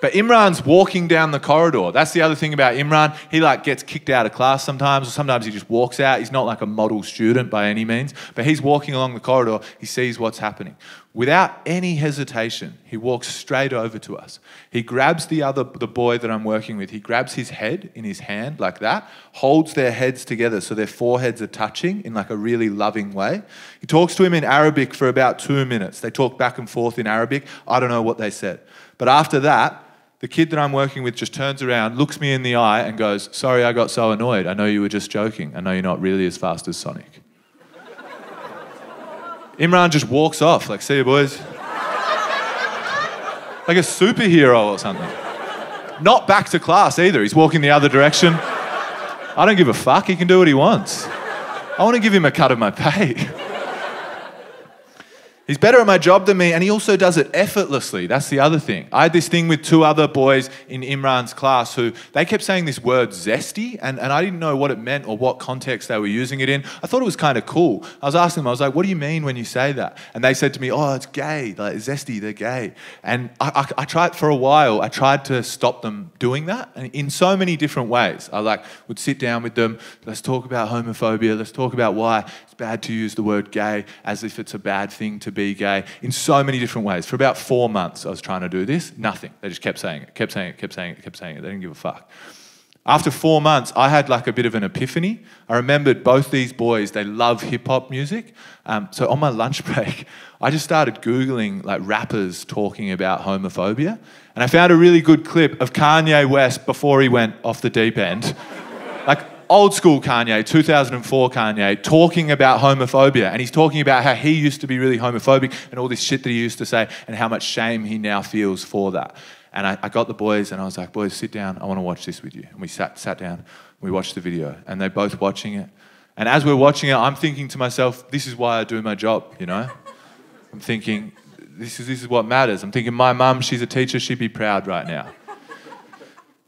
But Imran's walking down the corridor. That's the other thing about Imran. He like gets kicked out of class sometimes, or sometimes he just walks out. He's not like a model student by any means, but he's walking along the corridor. He sees what's happening. Without any hesitation, he walks straight over to us. He grabs the boy that I'm working with. He grabs his head in his hand like that, holds their heads together so their foreheads are touching in like a really loving way. He talks to him in Arabic for about 2 minutes. They talk back and forth in Arabic. I don't know what they said. But after that, the kid that I'm working with just turns around, looks me in the eye and goes, sorry, I got so annoyed. I know you were just joking. I know you're not really as fast as Sonic. Imran just walks off, like, see you boys. Like a superhero or something. Not back to class either. He's walking the other direction. I don't give a fuck. He can do what he wants. I want to give him a cut of my pay. He's better at my job than me, and he also does it effortlessly. That's the other thing. I had this thing with two other boys in Imran's class who, they kept saying this word zesty, and I didn't know what it meant or what context they were using it in. I thought it was kind of cool. I was asking them, I was like, what do you mean when you say that? And they said to me, oh, it's gay, like zesty, they're gay. And I tried, for a while, I tried to stop them doing that in so many different ways. I like would sit down with them, let's talk about homophobia, let's talk about why it's bad to use the word gay as if it's a bad thing to be gay, in so many different ways. For about 4 months I was trying to do this, nothing. They just kept saying it, kept saying it, kept saying it, kept saying it. They didn't give a fuck. After 4 months, I had like a bit of an epiphany. I remembered both these boys, they love hip-hop music. So on my lunch break, I just started Googling like rappers talking about homophobia. And I found a really good clip of Kanye West before he went off the deep end. Like old school Kanye, 2004 Kanye, talking about homophobia. And he's talking about how he used to be really homophobic and all this shit that he used to say and how much shame he now feels for that. And I got the boys and I was like, boys, sit down. I want to watch this with you. And we sat down and we watched the video. And they're both watching it. And as we're watching it, I'm thinking to myself, this is why I do my job, you know? I'm thinking, this is what matters. I'm thinking, my mum, she's a teacher. She'd be proud right now.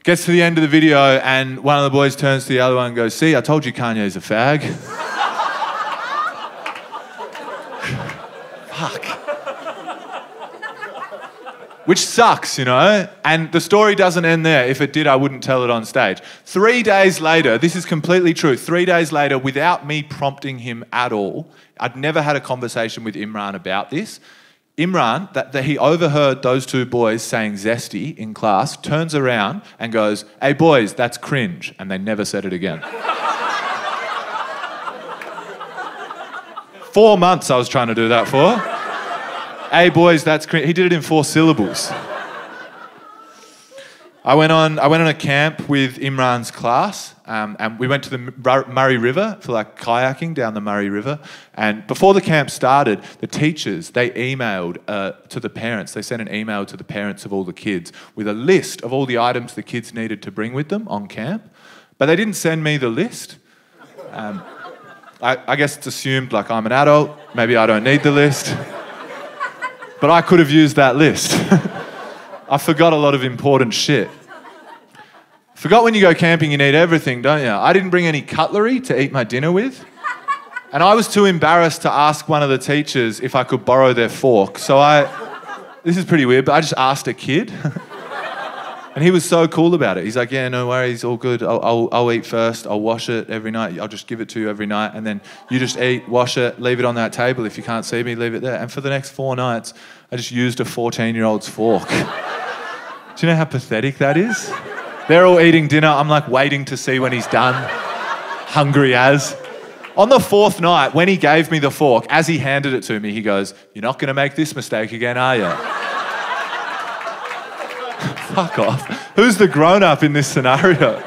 Gets to the end of the video and one of the boys turns to the other one and goes, see, I told you Kanye's a fag. Fuck. Which sucks, you know? And the story doesn't end there. If it did, I wouldn't tell it on stage. 3 days later, this is completely true, 3 days later, without me prompting him at all, I'd never had a conversation with Imran about this. Imran, that he overheard those two boys saying zesty in class, turns around and goes, hey boys, that's cringe. And they never said it again. 4 months I was trying to do that for. Hey boys, that's cringe. He did it in 4 syllables. I went on a camp with Imran's class, and we went to the Murray River for like kayaking down the Murray River. And before the camp started, the teachers, they emailed to the parents. They sent an email to the parents of all the kids with a list of all the items the kids needed to bring with them on camp. But they didn't send me the list. I guess it's assumed like I'm an adult, maybe I don't need the list. But I could have used that list. I forgot a lot of important shit. Forgot when you go camping, you need everything, don't you? I didn't bring any cutlery to eat my dinner with. And I was too embarrassed to ask one of the teachers if I could borrow their fork. So this is pretty weird, but I just asked a kid. And he was so cool about it. He's like, yeah, no worries, all good. I'll eat first. I'll wash it every night. I'll just give it to you every night. And then you just eat, wash it, leave it on that table. If you can't see me, leave it there. And for the next 4 nights, I just used a 14-year-old's fork. Do you know how pathetic that is? They're all eating dinner. I'm like waiting to see when he's done. Hungry as. On the 4th night, when he gave me the fork, as he handed it to me, he goes, you're not going to make this mistake again, are you? Fuck off. Who's the grown-up in this scenario?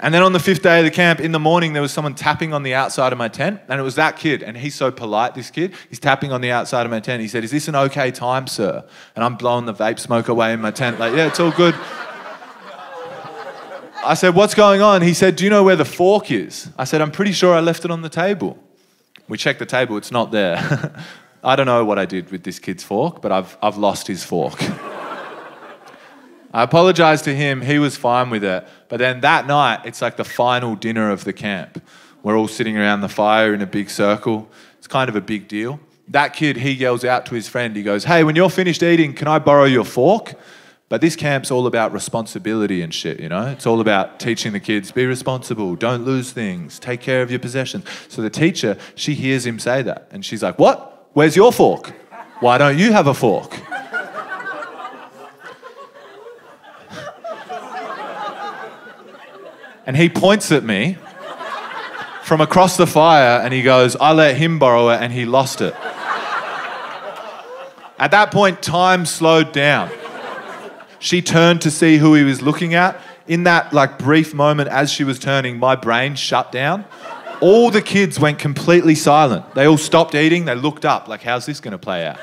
And then on the 5th day of the camp, in the morning, there was someone tapping on the outside of my tent, and it was that kid, and he's so polite, this kid. He's tapping on the outside of my tent. He said, is this an okay time, sir? And I'm blowing the vape smoke away in my tent, like, yeah, it's all good. I said, what's going on? He said, do you know where the fork is? I said, I'm pretty sure I left it on the table. We checked the table, it's not there. I don't know what I did with this kid's fork, but I've lost his fork. I apologised to him, he was fine with it. But then that night, it's like the final dinner of the camp. We're all sitting around the fire in a big circle. It's kind of a big deal. That kid, he yells out to his friend, he goes, hey, when you're finished eating, can I borrow your fork? But this camp's all about responsibility and shit, you know? It's all about teaching the kids, be responsible, don't lose things, take care of your possessions. So the teacher, she hears him say that and she's like, what? Where's your fork? Why don't you have a fork? And he points at me from across the fire and he goes, I let him borrow it and he lost it. At that point, time slowed down. She turned to see who he was looking at. In that like brief moment as she was turning, my brain shut down. All the kids went completely silent. They all stopped eating, they looked up, like, how's this gonna play out?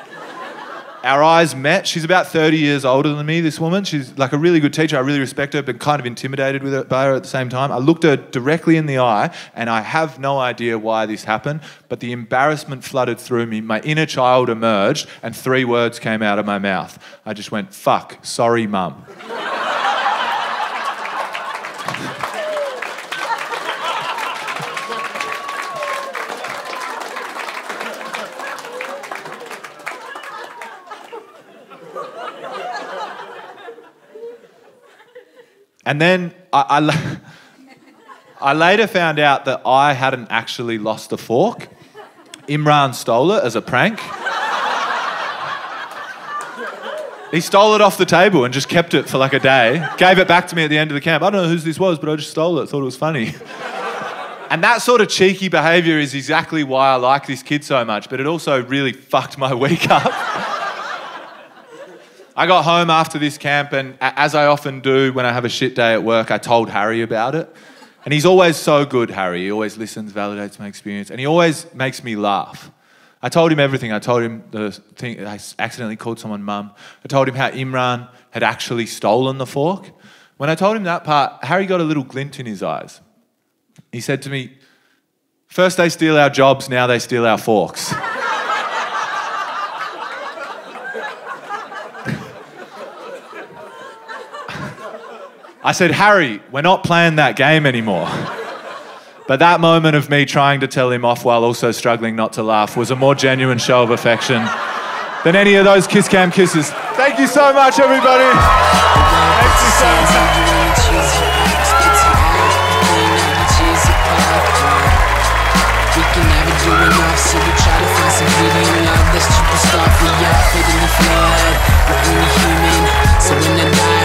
Our eyes met. She's about 30 years older than me, this woman. She's like a really good teacher. I really respect her, but kind of intimidated with her, by her at the same time. I looked her directly in the eye, and I have no idea why this happened, but the embarrassment flooded through me. My inner child emerged, and three words came out of my mouth. I just went, fuck, sorry, mum. And then I later found out that I hadn't actually lost the fork. Imran stole it as a prank. He stole it off the table and just kept it for like a day. Gave it back to me at the end of the camp. I don't know whose this was, but I just stole it. Thought it was funny. And that sort of cheeky behaviour is exactly why I like this kid so much, but it also really fucked my week up. I got home after this camp, and as I often do when I have a shit day at work, I told Harry about it. And he's always so good, Harry. He always listens, validates my experience, and he always makes me laugh. I told him everything. I told him the thing, I accidentally called someone mum. I told him how Imran had actually stolen the fork. When I told him that part, Harry got a little glint in his eyes. He said to me, first they steal our jobs, now they steal our forks. I said, Harry, we're not playing that game anymore. But that moment of me trying to tell him off while also struggling not to laugh was a more genuine show of affection than any of those Kiss Cam kisses. Thank you so much, everybody. Thank you so much.